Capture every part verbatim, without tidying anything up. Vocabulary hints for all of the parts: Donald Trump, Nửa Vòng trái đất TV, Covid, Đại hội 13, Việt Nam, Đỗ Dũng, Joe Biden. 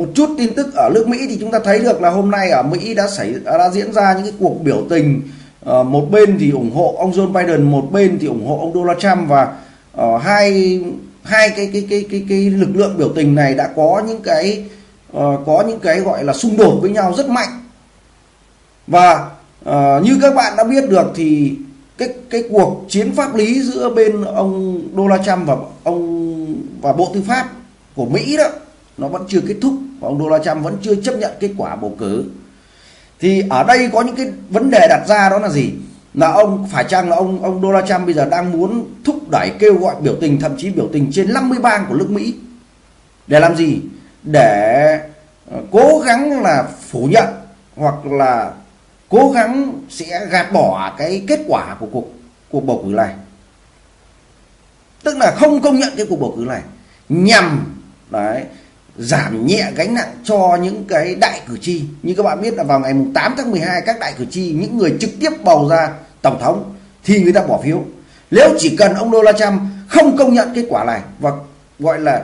một chút tin tức ở nước Mỹ thì chúng ta thấy được là hôm nay ở Mỹ đã xảy đã diễn ra những cái cuộc biểu tình, uh, một bên thì ủng hộ ông Joe Biden, một bên thì ủng hộ ông Donald Trump, và uh, hai hai cái cái cái cái cái lực lượng biểu tình này đã có những cái uh, có những cái gọi là xung đột với nhau rất mạnh. Và uh, như các bạn đã biết được thì cái cái cuộc chiến pháp lý giữa bên ông Donald Trump và ông và Bộ Tư pháp của Mỹ đó, nó vẫn chưa kết thúc và ông Donald Trump vẫn chưa chấp nhận kết quả bầu cử. Thì ở đây có những cái vấn đề đặt ra, đó là gì? Là ông phải chăng là ông ông Donald Trump bây giờ đang muốn thúc đẩy kêu gọi biểu tình, thậm chí biểu tình trên năm mươi bang của nước Mỹ, để làm gì? Để cố gắng là phủ nhận hoặc là cố gắng sẽ gạt bỏ cái kết quả của cuộc cuộc bầu cử này, tức là không công nhận cái cuộc bầu cử này, nhằm đấy giảm nhẹ gánh nặng cho những cái đại cử tri. Như các bạn biết là vào ngày tám tháng mười hai, các đại cử tri, những người trực tiếp bầu ra tổng thống, thì người ta bỏ phiếu. Nếu chỉ cần ông Donald Trump không công nhận kết quả này, và gọi là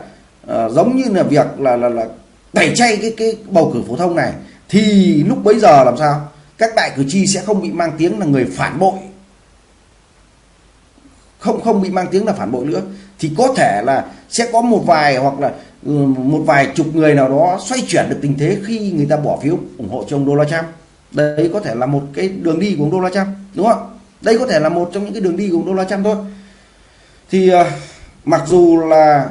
uh, giống như là việc là là, là tẩy chay cái cái bầu cử phổ thông này, thì lúc bấy giờ làm sao các đại cử tri sẽ không bị mang tiếng là người phản bội, không không bị mang tiếng là phản bội nữa, thì có thể là sẽ có một vài hoặc là một vài chục người nào đó xoay chuyển được tình thế khi người ta bỏ phiếu ủng hộ cho ông Donald Trump. Đấy có thể là một cái đường đi của ông Donald Trump, đúng không? Đây có thể là một trong những cái đường đi của ông Donald Trump thôi. Thì uh, mặc dù là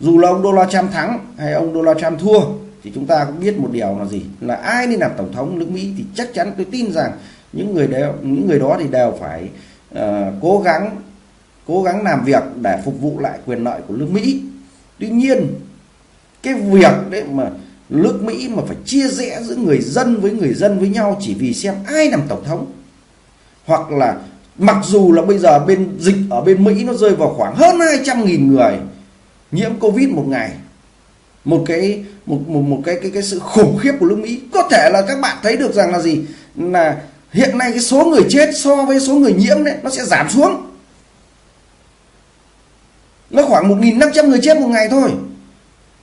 dù là ông Donald Trump thắng hay ông Donald Trump thua, thì chúng ta cũng biết một điều là gì? Là ai nên làm tổng thống nước Mỹ thì chắc chắn tôi tin rằng những người đều, những người đó thì đều phải uh, cố gắng cố gắng làm việc để phục vụ lại quyền lợi của nước Mỹ. Tuy nhiên, cái việc đấy mà nước Mỹ mà phải chia rẽ giữa người dân với người dân với nhau chỉ vì xem ai làm tổng thống, hoặc là mặc dù là bây giờ bên dịch ở bên Mỹ nó rơi vào khoảng hơn hai trăm nghìn người nhiễm Covid một ngày, một cái một một một cái cái cái sự khủng khiếp của nước Mỹ. Có thể là các bạn thấy được rằng là gì, là hiện nay cái số người chết so với số người nhiễm đấy nó sẽ giảm xuống, nó khoảng một nghìn năm trăm người chết một ngày thôi,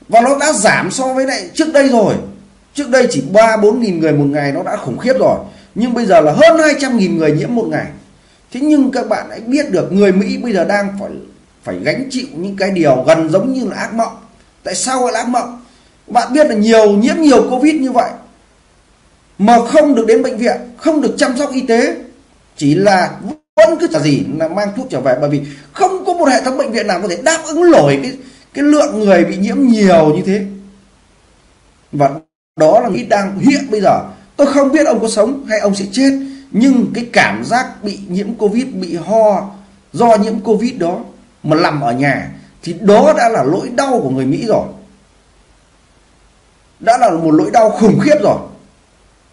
và nó đã giảm so với lại trước đây rồi. Trước đây chỉ ba bốn nghìn người một ngày nó đã khủng khiếp rồi, nhưng bây giờ là hơn hai trăm nghìn người nhiễm một ngày. Thế nhưng các bạn hãy biết được người Mỹ bây giờ đang phải phải gánh chịu những cái điều gần giống như là ác mộng. Tại sao gọi là ác mộng? Bạn biết là nhiều nhiễm nhiều Covid như vậy mà không được đến bệnh viện, không được chăm sóc y tế, chỉ là vẫn cứ là gì là mang thuốc trở về, bởi vì không có một hệ thống bệnh viện nào có thể đáp ứng nổi cái cái lượng người bị nhiễm nhiều như thế. Và đó là Mỹ đang hiện bây giờ. Tôi không biết ông có sống hay ông sẽ chết, nhưng cái cảm giác bị nhiễm Covid, bị ho do nhiễm Covid đó mà nằm ở nhà, thì đó đã là nỗi đau của người Mỹ rồi, đã là một nỗi đau khủng khiếp rồi.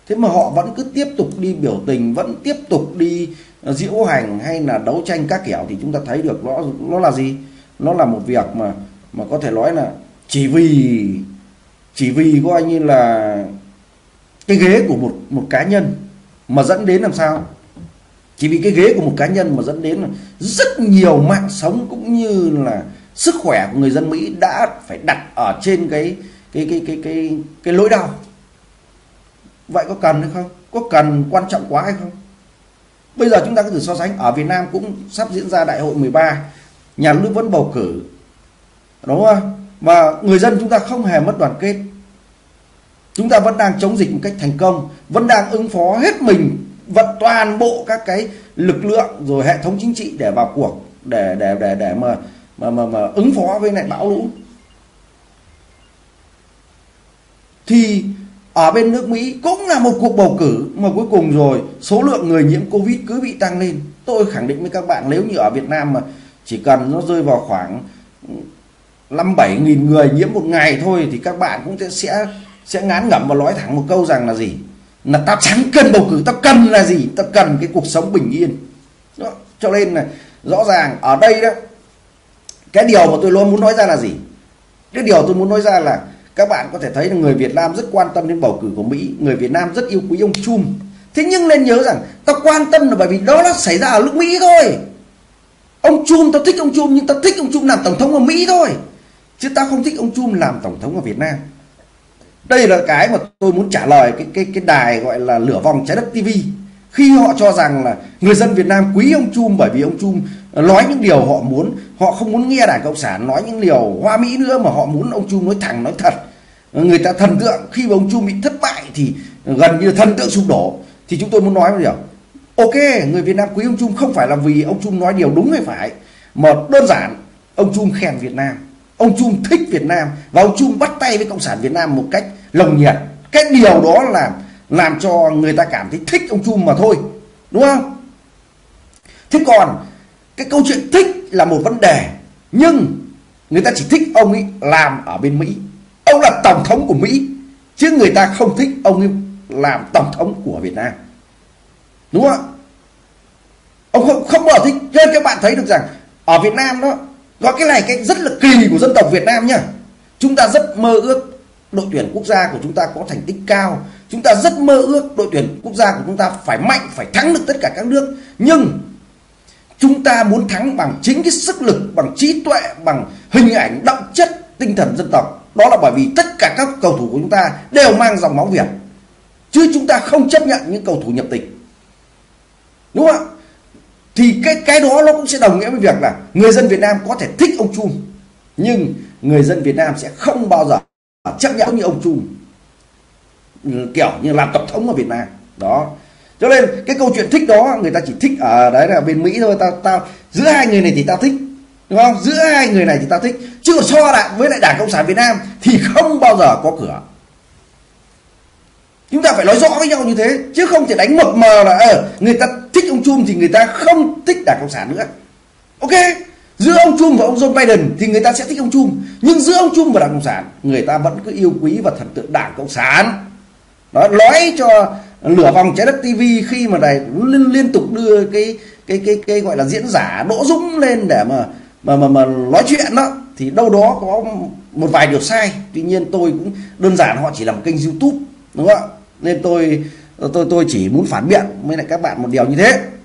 Thế mà họ vẫn cứ tiếp tục đi biểu tình, vẫn tiếp tục đi diễu hành hay là đấu tranh các kiểu, thì chúng ta thấy được nó, nó là gì? Nó là một việc mà mà có thể nói là chỉ vì chỉ vì coi như là cái ghế của một một cá nhân mà dẫn đến làm sao? Chỉ vì cái ghế của một cá nhân mà dẫn đến là rất nhiều mạng sống cũng như là sức khỏe của người dân Mỹ đã phải đặt ở trên cái cái cái cái cái cái nỗi đau. Vậy có cần hay không? Có cần quan trọng quá hay không? Bây giờ chúng ta có thể so sánh, ở Việt Nam cũng sắp diễn ra Đại hội mười ba, nhà nước vẫn bầu cử, đúng không? Và người dân chúng ta không hề mất đoàn kết, chúng ta vẫn đang chống dịch một cách thành công, vẫn đang ứng phó hết mình, vận toàn bộ các cái lực lượng rồi hệ thống chính trị để vào cuộc để để để để mà mà mà, mà ứng phó với lại bão lũ. Thì ở bên nước Mỹ cũng là một cuộc bầu cử mà cuối cùng rồi số lượng người nhiễm Covid cứ bị tăng lên. Tôi khẳng định với các bạn, nếu như ở Việt Nam mà chỉ cần nó rơi vào khoảng năm bảy nghìn người nhiễm một ngày thôi, thì các bạn cũng sẽ sẽ ngán ngẩm và nói thẳng một câu rằng là gì? Là tao chẳng cần bầu cử, tao cần là gì? Tao cần cái cuộc sống bình yên. Đó. Cho nên là rõ ràng ở đây đó, cái điều mà tôi luôn muốn nói ra là gì? Cái điều tôi muốn nói ra là các bạn có thể thấy là người Việt Nam rất quan tâm đến bầu cử của Mỹ, người Việt Nam rất yêu quý ông Trump. Thế nhưng nên nhớ rằng tao quan tâm là bởi vì đó nó xảy ra ở nước Mỹ thôi. Ông Trump, tao thích ông Trump, nhưng tao thích ông Trump làm tổng thống ở Mỹ thôi, chứ tao không thích ông Trump làm tổng thống ở Việt Nam. Đây là cái mà tôi muốn trả lời cái cái cái đài gọi là Nửa Vòng Trái Đất ti vi, khi họ cho rằng là người dân Việt Nam quý ông Trump bởi vì ông Trump nói những điều họ muốn, họ không muốn nghe Đảng Cộng sản nói những điều hoa mỹ nữa mà họ muốn ông Trump nói thẳng nói thật. Người ta thần tượng khi mà ông Trump bị thất bại thì gần như thần tượng sụp đổ. Thì chúng tôi muốn nói một điều, ok, người Việt Nam quý ông Trump không phải là vì ông Trump nói điều đúng hay phải, mà đơn giản ông Trump khen Việt Nam, ông Trump thích Việt Nam và ông Trump bắt tay với Cộng sản Việt Nam một cách lồng nhiệt. Cái điều đó làm làm cho người ta cảm thấy thích ông Trump mà thôi, đúng không? Thế còn cái câu chuyện thích là một vấn đề, nhưng người ta chỉ thích ông ấy làm ở bên Mỹ, ông là tổng thống của Mỹ, chứ người ta không thích ông ấy làm tổng thống của Việt Nam, đúng không? Ông không không bao giờ thích. Nên các bạn thấy được rằng ở Việt Nam đó có cái này, cái rất là kỳ của dân tộc Việt Nam nhá. Chúng ta rất mơ ước đội tuyển quốc gia của chúng ta có thành tích cao, chúng ta rất mơ ước đội tuyển quốc gia của chúng ta phải mạnh, phải thắng được tất cả các nước, nhưng chúng ta muốn thắng bằng chính cái sức lực, bằng trí tuệ, bằng hình ảnh, đậm chất, tinh thần dân tộc. Đó là bởi vì tất cả các cầu thủ của chúng ta đều mang dòng máu Việt, chứ chúng ta không chấp nhận những cầu thủ nhập tịch, đúng không ạ? Thì cái cái đó nó cũng sẽ đồng nghĩa với việc là người dân Việt Nam có thể thích ông Trump, nhưng người dân Việt Nam sẽ không bao giờ chấp nhận như ông Trump kiểu như làm tổng thống ở Việt Nam đó. Cho nên cái câu chuyện thích đó người ta chỉ thích ở đấy là bên Mỹ thôi. Tao tao giữa hai người này thì tao thích, đúng không? Giữa hai người này thì tao thích, chứ còn so lại với lại Đảng Cộng sản Việt Nam thì không bao giờ có cửa. Chúng ta phải nói rõ với nhau như thế, chứ không thể đánh mập mờ là ờ, người ta thích ông Trump thì người ta không thích Đảng Cộng sản nữa. Ok, giữa ông Trump và ông Joe Biden thì người ta sẽ thích ông Trump, nhưng giữa ông Trump và Đảng Cộng sản người ta vẫn cứ yêu quý và thần tượng Đảng Cộng sản. Đó, nói cho Nửa Vòng Trái Đất ti vi khi mà này liên, liên tục đưa cái cái cái cái gọi là diễn giả Đỗ Dũng lên để mà mà mà, mà nói chuyện đó, thì đâu đó có một vài điều sai. Tuy nhiên tôi cũng đơn giản, họ chỉ làm kênh YouTube, đúng không ạ? Nên tôi tôi tôi chỉ muốn phản biện với lại các bạn một điều như thế.